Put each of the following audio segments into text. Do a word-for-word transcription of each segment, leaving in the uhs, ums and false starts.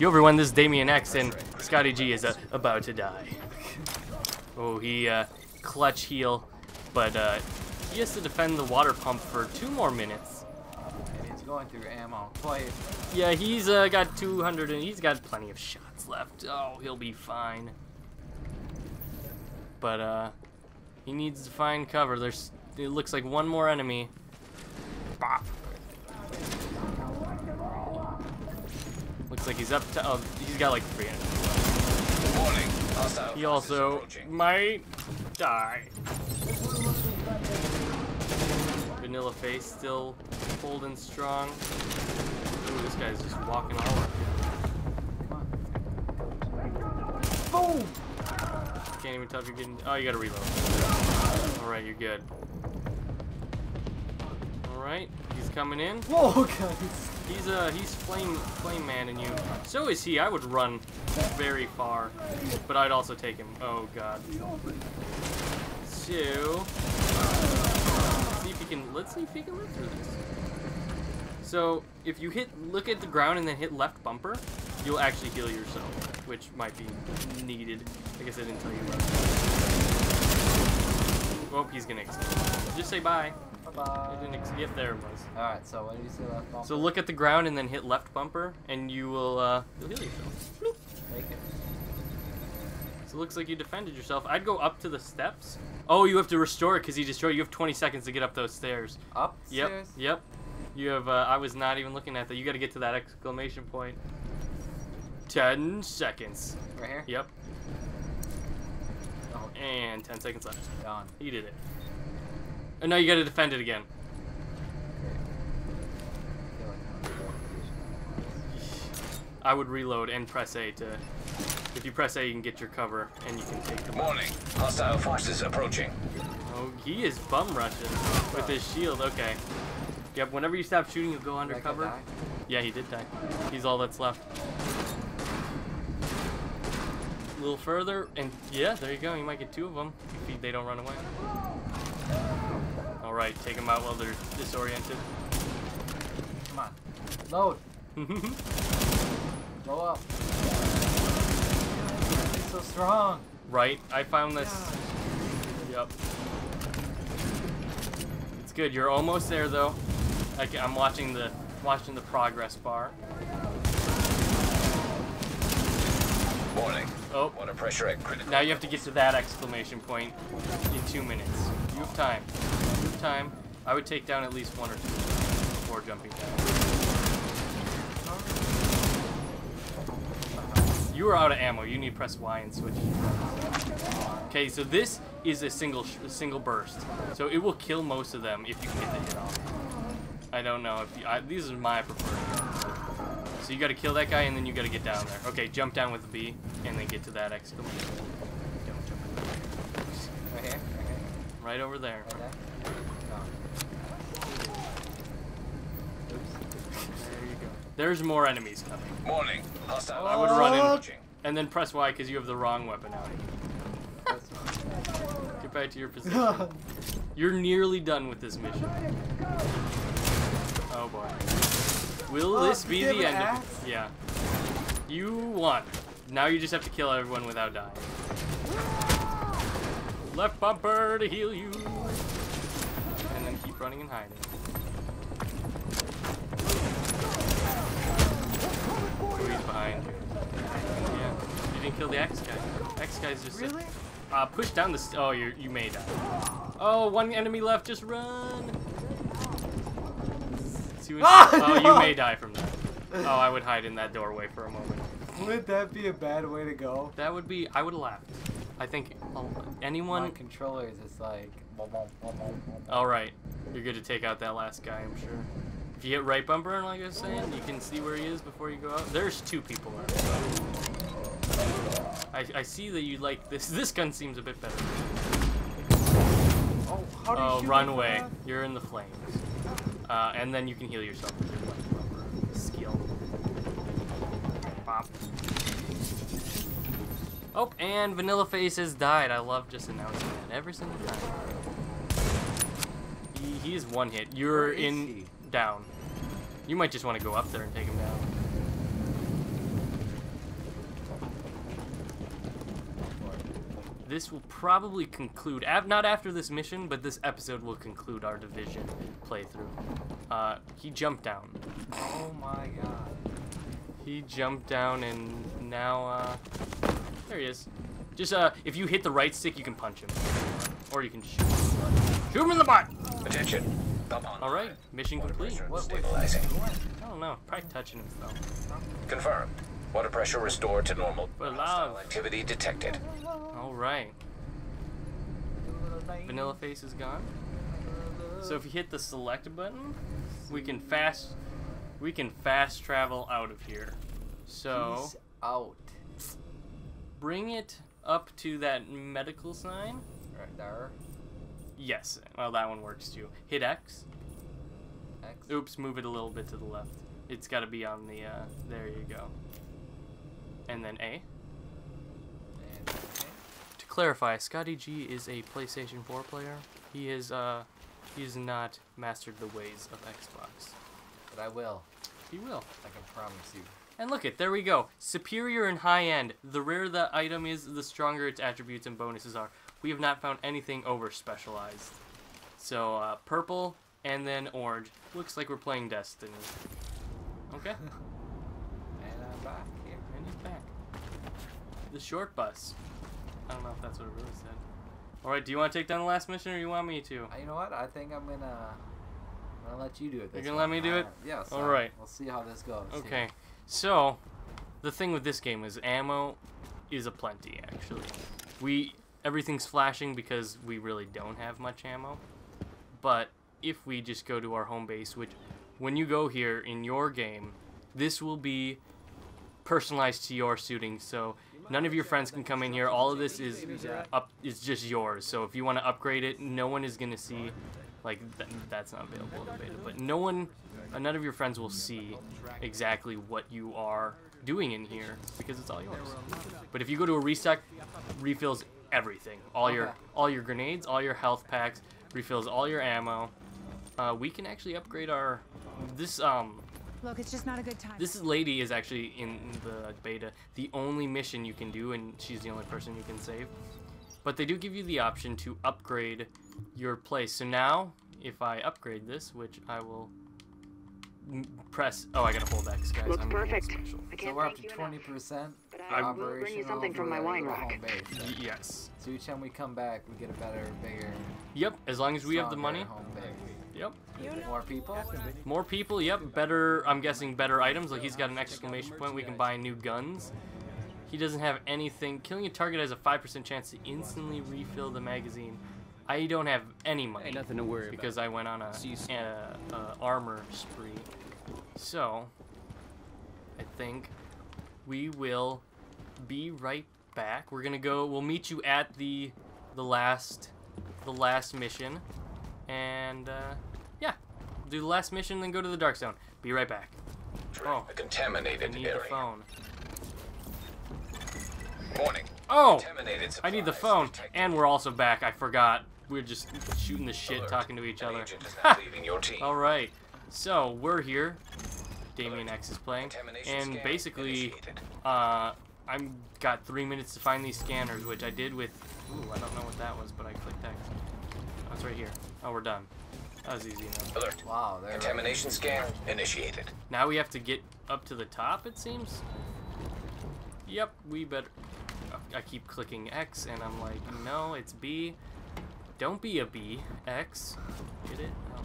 Yo everyone, this is Damian X, and Scotty G is uh, about to die. Oh, he uh, clutch heal, but uh, he has to defend the water pump for two more minutes. And he's going through ammo. Quiet. Yeah, he's uh, got two hundred, and he's got plenty of shots left. Oh, he'll be fine. But uh, he needs to find cover. There's, it looks like one more enemy. Bop. Looks like he's up to. Oh, he's got like three enemies. He also might die. Vanilla Face still holding strong. Ooh, this guy's just walking all over. Boom! Can't even tell if you're getting. Oh, you gotta reload. Alright, you're good. Alright, he's coming in. Whoa, guys! He's uh, he's flame flame man in you. So is he. I would run very far, but I'd also take him. Oh god. So let's see if he can. Let's see if he can live through this. So if you hit, look at the ground and then hit left bumper, you'll actually heal yourself, which might be needed. I guess I didn't tell you about that. Oh, he's gonna explode. Just say bye. Bye. It didn't, yep, there it was. Alright, so what did you say left bumper? So look at the ground and then hit left bumper, and you will, uh, you'll heal yourself. Take it. So it looks like you defended yourself. I'd go up to the steps. Oh, you have to restore it because he destroyed. You have twenty seconds to get up those stairs. Up stairs? Yep, yep. You have, uh, I was not even looking at that. You gotta get to that exclamation point. ten seconds. Right here? Yep. Oh. And ten seconds left. Done. He did it. And now you gotta defend it again. I would reload and press A to. If you press A, you can get your cover and you can take the. Warning! Hostile forces approaching. Oh, he is bum rushing with his shield. Okay. Yep. Whenever you stop shooting, you'll go undercover. Yeah, he did die. He's all that's left. A little further, and yeah, there you go. You might get two of them if they don't run away. Alright, take them out while they're disoriented. Come on. Load. Blow up. It's so strong. Right? I found this. Yeah. Yep. It's good. You're almost there, though. I can, I'm watching the watching the progress bar. Warning. Oh. Water pressure at critical. Now you have to get to that exclamation point in two minutes. You have time. Time, I would take down at least one or two before jumping down. You are out of ammo. You need to press Y and switch. Okay, so this is a single sh a single burst, so it will kill most of them if you get the hit off. I don't know if you, I, these are my preferred. So you got to kill that guy and then you got to get down there. Okay, jump down with a B and then get to that exclamation. Don't jump in there. Right here. Right over there. Right there. There's more enemies coming. Warning. Hostile. I would run in and then press Y because you have the wrong weapon out. Get back to your position. You're nearly done with this mission. Oh boy. Will oh, this be the end ass? of it? Yeah. You won. Now you just have to kill everyone without dying. Left bumper to heal you. And then keep running and hiding. Behind you. Yeah, you didn't kill the X guy. X guy's just really? uh, push down the. St oh, you you may die. Oh, one enemy left. Just run. Ah, oh, no. You may die from that. Oh, I would hide in that doorway for a moment. Would that be a bad way to go? That would be. I would have laughed. I think oh, anyone. My controllers is like. All right, you're good to take out that last guy. I'm sure. If you hit right bumper, and like I was saying, you can see where he is before you go out. There's two people out there. I, I see that you like this. This gun seems a bit better. Oh, how do oh you runway. You're in the flames. Uh, and then you can heal yourself with your left bumper skill. Pop. Oh, and Vanilla Face has died. I love just announcing that every single time. He, he is one hit. You're in... He? Down. You might just want to go up there and take him down. this will probably conclude, not after this mission, but this episode will conclude our division playthrough. Uh, he jumped down. Oh my god. He jumped down and now, uh, there he is. Just, uh, if you hit the right stick, you can punch him. Or you can shoot him in the butt. Shoot him in the butt! Attention. Alright, mission water complete. What, stabilizing. What? I don't know. Probably touching him, though. Confirmed. Water pressure restored to normal. Hostile activity detected. Alright. Vanilla Face is gone. So if you hit the select button, we can fast we can fast travel out of here. So He's out. Bring it up to that medical sign. Right there. Yes. Well, that one works too. Hit X. X. Oops, move it a little bit to the left. It's gotta be on the uh there you go. And then A. And to clarify, Scotty G is a PlayStation four player. He is uh, he has not mastered the ways of Xbox. But I will. He will. I can promise you. And look it, there we go. Superior and high end. The rarer the item is, the stronger its attributes and bonuses are. We have not found anything over specialized. So uh, purple and then orange. Looks like we're playing Destiny. Okay. And I'm back. Back. The short bus. I don't know if that's what it really said. Alright, do you want to take down the last mission or you want me to? You know what? I think I'm going to I'm gonna let you do it. You're going to let me do it? Yes. Alright. We'll see how this goes. Okay. Here. So, the thing with this game is ammo is a plenty, actually. We Everything's flashing because we really don't have much ammo. But if we just go to our home base, which when you go here in your game, this will be personalized to your shooting, so none of your friends can come in here. All of this is up is just yours. So if you want to upgrade it, no one is gonna see, like th that's not available in beta, but no one, uh, none of your friends will see exactly what you are doing in here because it's all yours. But if you go to a restock, refills everything, all your all your grenades, all your health packs, refills all your ammo. Uh, we can actually upgrade our this um. Look, it's just not a good time. This lady is actually in the beta the only mission you can do, and she's the only person you can save. But they do give you the option to upgrade your place. So now, if I upgrade this, which I will press... Oh, I gotta hold X, guys. Looks I'm perfect. I can't so we're up to twenty percent. I will bring you something from my wine rack. Base, so. Yes. So each time we come back, we get a better, bigger... Yep, as long as we have the money. Home base. Yep. More people? More people, yep. Better, I'm guessing better items. Like, he's got an exclamation point. We can buy new guns. He doesn't have anything. Killing a target has a five percent chance to instantly refill the magazine. I don't have any money because I went on a, a, a armor spree. So, I think we will be right back. We're going to go, we'll meet you at the, the, last, the last mission. And, uh... do the last mission, then go to the Dark Zone. Be right back. Oh, a contaminated I need area. The phone. Warning. Oh, I need the phone. Detected. And we're also back. I forgot. We're just shooting the shit, alert. Talking to each An other. All right. So we're here. Damian X is playing, and basically, uh, I'm got three minutes to find these scanners, which I did with. Ooh, I don't know what that was, but I clicked X. Oh, it's right here. Oh, we're done. That was easy enough. Alert. Wow, contamination scan initiated. Now we have to get up to the top, it seems. Yep, we better... I keep clicking X, and I'm like, no, it's B. Don't be a B. X. Get it? Oh,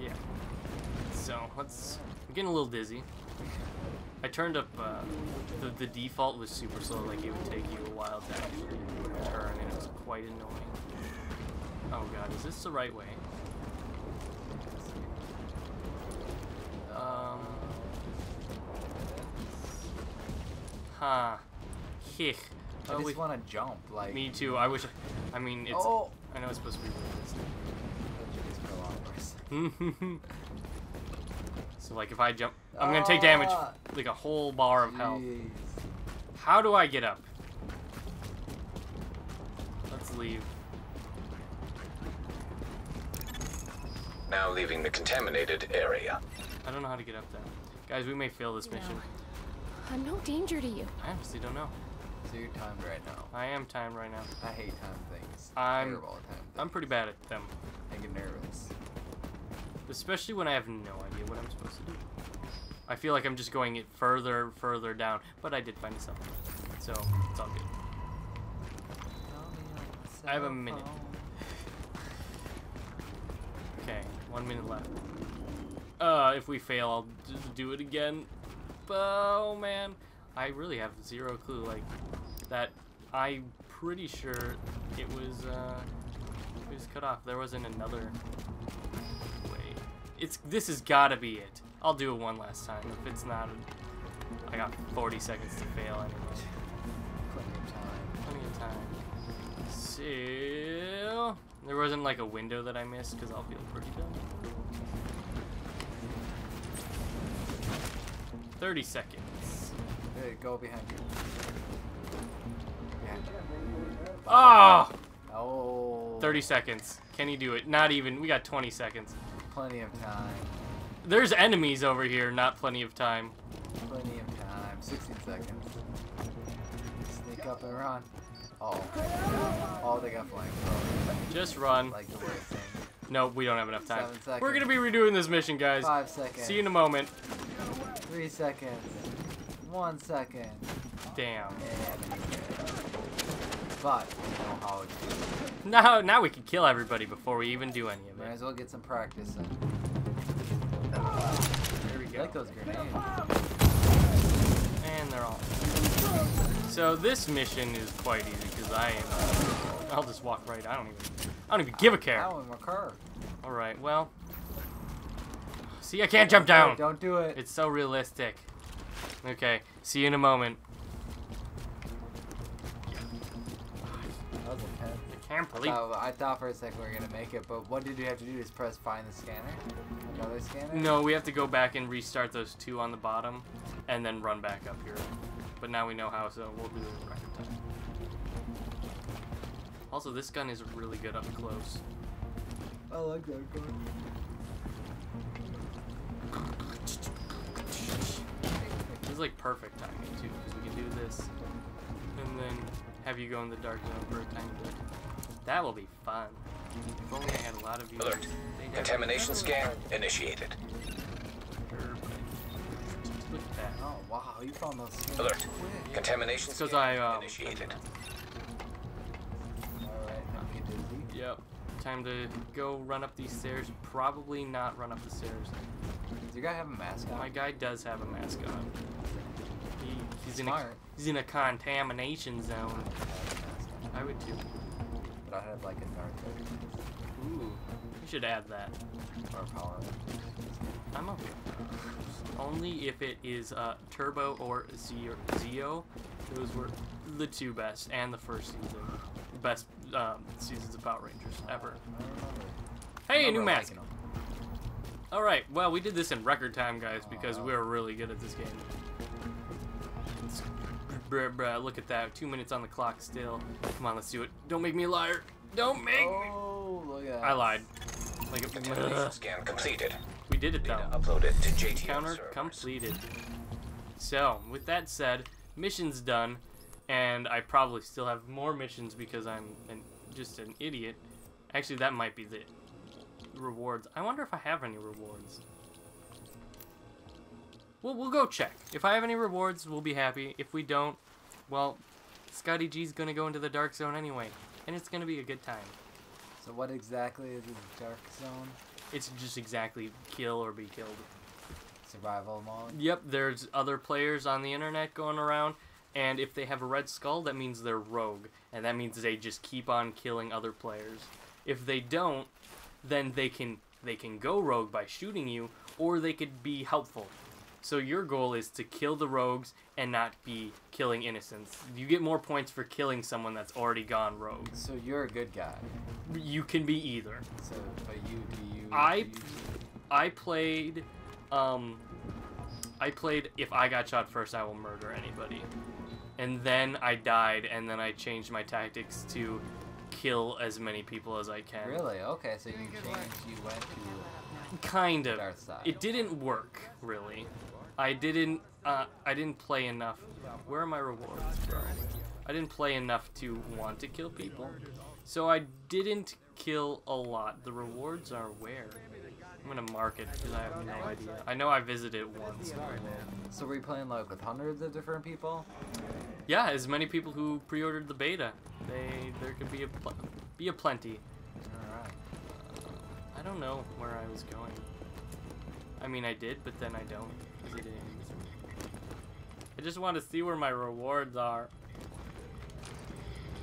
yeah. So, let's... I'm getting a little dizzy. I turned up... Uh, the, the default was super slow, like it would take you a while to actually turn, and it was quite annoying. Oh god, is this the right way? Um. Huh. Hech. I oh, just we... want to jump, like. Me too. I wish. I, I mean, it's. Oh. I know it's supposed to be really this. So like, if I jump, I'm gonna take damage, like a whole bar of health. Jeez. How do I get up? Let's leave. Now leaving the contaminated area. I don't know how to get up there. Guys, we may fail this no. mission. I'm no danger to you. I honestly don't know. So you're timed right now. I am timed right now. I hate time things. I'm terrible at time things. I'm pretty bad at them. I get nervous. Especially when I have no idea what I'm supposed to do. I feel like I'm just going it further, further down. But I did find something. So, it's all good. I have a minute. Okay, one minute left. Uh, if we fail, I'll just do it again. Oh, man. I really have zero clue. Like, that I'm pretty sure it was, uh, it was cut off. There wasn't another... It's this has got to be it. I'll do it one last time. If it's not, I got forty seconds to fail anyway. Plenty of time. Plenty of time. So there wasn't like a window that I missed because I'll feel pretty dumb. thirty seconds. Hey, go behind you. Behind you. Oh! Oh. thirty seconds. Can you do it? Not even. We got twenty seconds. Plenty of time. There's enemies over here, not plenty of time. Plenty of time. sixteen seconds. Sneak up and run. Oh. Oh, they got flying colors. Just run. Like the worst thing. Nope, we don't have enough time. seven seconds. We're gonna be redoing this mission, guys. Five seconds. See you in a moment. Three seconds. One second. Damn. Yeah, but we know how it is. No, now we can kill everybody before we even do any of it. Might as well get some practice in. There we go. I like those grenades. And they're all. So this mission is quite easy because I am. Uh, I'll just walk right. I don't even. I don't even give a care. I don't care. All right. Well. See, I can't jump down. Don't do it. It's so realistic. Okay. See you in a moment. Can't believe. So, I thought for a second we were gonna make it, but what did we have to do? Just press find the scanner? Another scanner? No, we have to go back and restart those two on the bottom, and then run back up here. But now we know how, so we'll do it right time. Also, this gun is really good up close. I like that gun. This is like perfect timing too, because we can do this, and then have you go in the dark zone for a tiny bit. That will be fun. If only I had a lot of you. Alert. Contamination scan initiated. Perfect. Look at that. Oh, wow. You found those scans. Alert. Yeah. Contamination scan I, uh, initiated. Alright. Yep. Time to go run up these stairs. Probably not run up the stairs. Does your guy have a mask on? My guy does have a mask on. He, he's, in a, he's in a contamination zone. I would too. I had like a Naruto. Ooh, you should add that. Or Power Rangers. I'm okay. Only if it is uh, Turbo or Zeo. Those were the two best, and the first season, the best um, seasons of Power Rangers ever. Hey, a new mask. All right. Well, we did this in record time, guys, because we were really good at this game. It's Bruh, bruh, look at that. Two minutes on the clock still. Come on, let's do it. Don't make me a liar. Don't make oh, me. Look at I lied. Like a contamination scan completed. We did it though. Uploaded to J T L counter servers. Completed. So, with that said, mission's done, and I probably still have more missions because I'm an, just an idiot. Actually, that might be the rewards. I wonder if I have any rewards. Well, we'll go check. If I have any rewards, we'll be happy. If we don't, well, Scotty G's gonna go into the Dark Zone anyway, and it's gonna be a good time. So what exactly is the Dark Zone? It's just exactly kill or be killed. Survival mode? Yep, there's other players on the internet going around, and if they have a red skull, that means they're rogue, and that means they just keep on killing other players. If they don't, then they can, they can go rogue by shooting you, or they could be helpful. So your goal is to kill the rogues and not be killing innocents. You get more points for killing someone that's already gone rogue. So you're a good guy. You can be either. So, but you do you? I, do you... I played, um, I played. If I got shot first, I will murder anybody. And then I died, and then I changed my tactics to kill as many people as I can. Really? Okay. So you changed. You went to kind of. It didn't work really. I didn't, uh, I didn't play enough. Where are my rewards, bro? I didn't play enough to want to kill people, so I didn't kill a lot. The rewards are where? I'm gonna mark it because I have no idea. I know I visited it once. So were you playing like with hundreds of different people? Yeah, as many people who pre-ordered the beta. They there could be a pl be a plenty. All right. Uh, I don't know where I was going. I mean, I did, but then I don't. It I just want to see where my rewards are.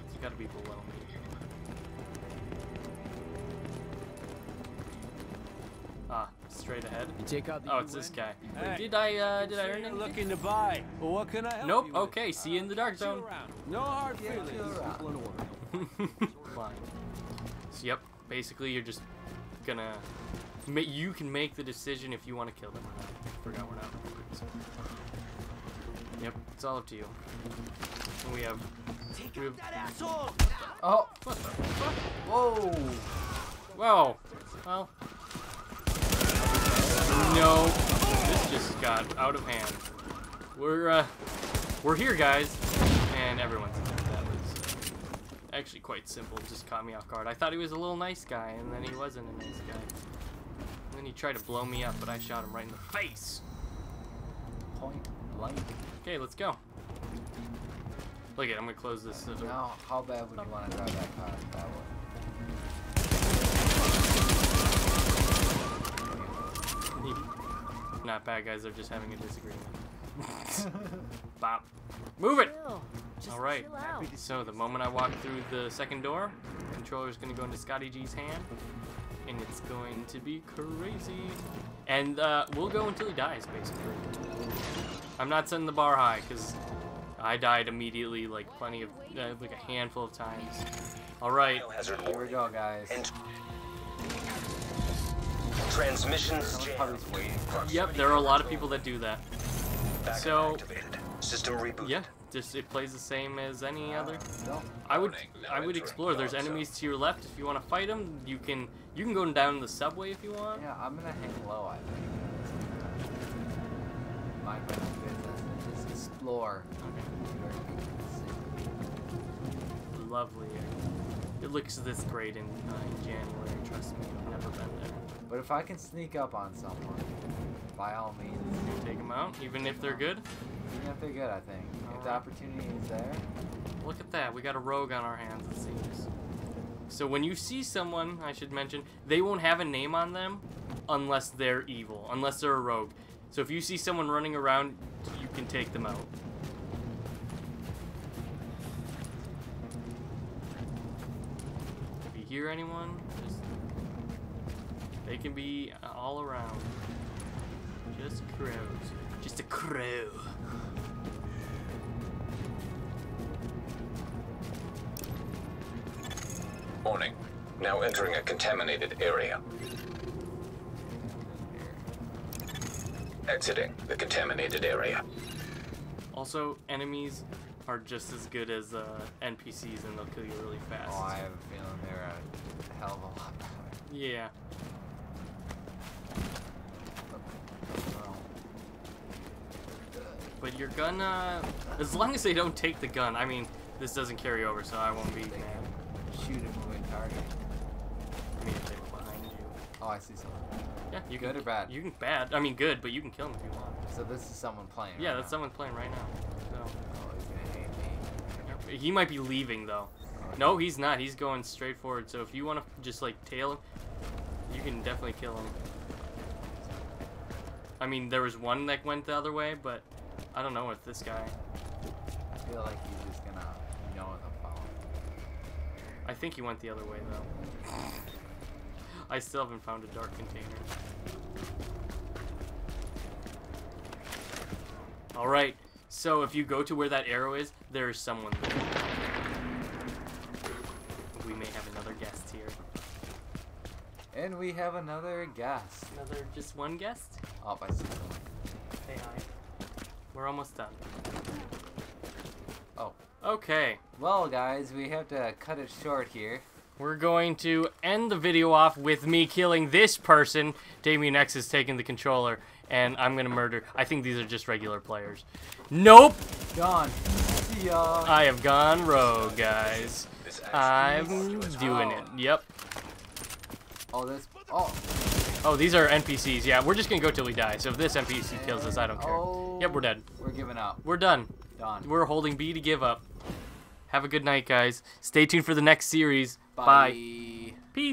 It's gotta be below me. Ah, straight ahead. You take out the oh, it's this guy. Hey, did I uh, did I earn anything? Looking to buy. Well, what can I help nope. You okay. With? See you in the Dark Zone. No hard feelings. Fine. So, yep. Basically, you're just gonna. You can make the decision if you want to kill them or not. Forgot we're not. Yep, it's all up to you. And we have. Take we have that asshole! Oh! What the fuck? Whoa! Whoa! Well. No, this just got out of hand. We're uh, we're here, guys, and everyone's that was actually quite simple. It just caught me off guard. I thought he was a little nice guy, and then he wasn't a nice guy. And then he tried to blow me up, but I shot him right in the face. Point blank. Okay, let's go. Look at, I'm gonna close this. Uh, now, how bad would you want to drive that car that way? Not bad guys, they're just having a disagreement. Bop. Move it! Alright, so the moment I walk through the second door, the controller's gonna go into Scotty G's hand, and it's going to be crazy. And uh, we'll go until he dies, basically. I'm not setting the bar high, because I died immediately, like plenty of, uh, like a handful of times. Alright, here we go, guys. Transmissions jammed. Yep, there are a lot of people that do that. So, system reboot. Yeah, just it plays the same as any other. I would, I would explore. There's enemies to your left. If you want to fight them, you can, you can go down the subway if you want. Yeah, I'm gonna hang low. I think. My business is explore. Okay. Lovely. It looks this great in uh, January. Trust me, I've never been there. But if I can sneak up on someone, by all means, you take them out, even if they're good. Even if they're good, I think. All if right. The opportunity is there. Look at that, we got a rogue on our hands. It seems. So when you see someone, I should mention, they won't have a name on them, unless they're evil, unless they're a rogue. So if you see someone running around, you can take them out. Hear anyone? Just, they can be all around. Just crows. Just a crow. Warning. Now entering a contaminated area. Exiting the contaminated area. Also, enemies are just as good as uh, N P Cs, and they'll kill you really fast. Oh, I have a feeling they're a hell of a lot better. Yeah. But you're gonna, as long as they don't take the gun. I mean, this doesn't carry over, so I won't be mad. Shoot a moving target. I mean, if they were behind you. Oh, I see someone. Yeah, you good can, or bad? You can bad. I mean, good, but you can kill them if you want. So this is someone playing. Yeah, right that's now. someone playing right now. So. He might be leaving though. No, he's not. He's going straight forward. So if you want to just like tail him, you can definitely kill him. I mean, there was one that went the other way, but I don't know with this guy. I feel like he's just gonna know the power. I think he went the other way though. I still haven't found a dark container. All right. So if you go to where that arrow is, there is someone there. We may have another guest here. And we have another guest. Another, just one guest? Oh, I see someone. Hey, hi. We're almost done. Oh. Okay. Well, guys, we have to cut it short here. We're going to end the video off with me killing this person. Damian X is taking the controller, and I'm going to murder. I think these are just regular players. Nope. Gone. See ya. I have gone rogue, guys. I'm doing it. Yep. Oh, that's. Oh. Oh, these are N P Cs. Yeah, we're just gonna go till we die. So if this N P C kills us, I don't care. Oh, yep, we're dead. We're giving up. We're done. Done. We're holding B to give up. Have a good night, guys. Stay tuned for the next series. Bye. Bye. Peace.